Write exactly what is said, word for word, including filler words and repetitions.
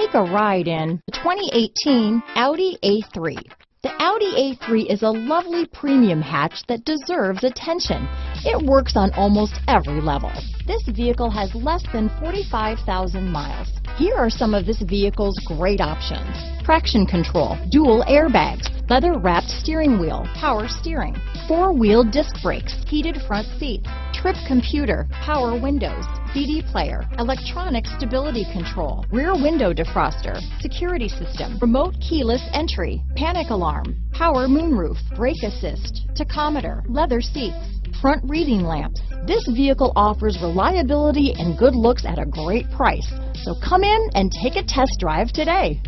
Take a ride in the twenty eighteen Audi A three. The Audi A three is a lovely premium hatch that deserves attention. It works on almost every level. This vehicle has less than forty-five thousand miles. Here are some of this vehicle's great options: traction control, dual airbags, leather-wrapped steering wheel, power steering, four-wheel disc brakes, heated front seats, trip computer, power windows, C D player, electronic stability control, rear window defroster, security system, remote keyless entry, panic alarm, power moonroof, brake assist, tachometer, leather seats, front reading lamps. This vehicle offers reliability and good looks at a great price. So come in and take a test drive today.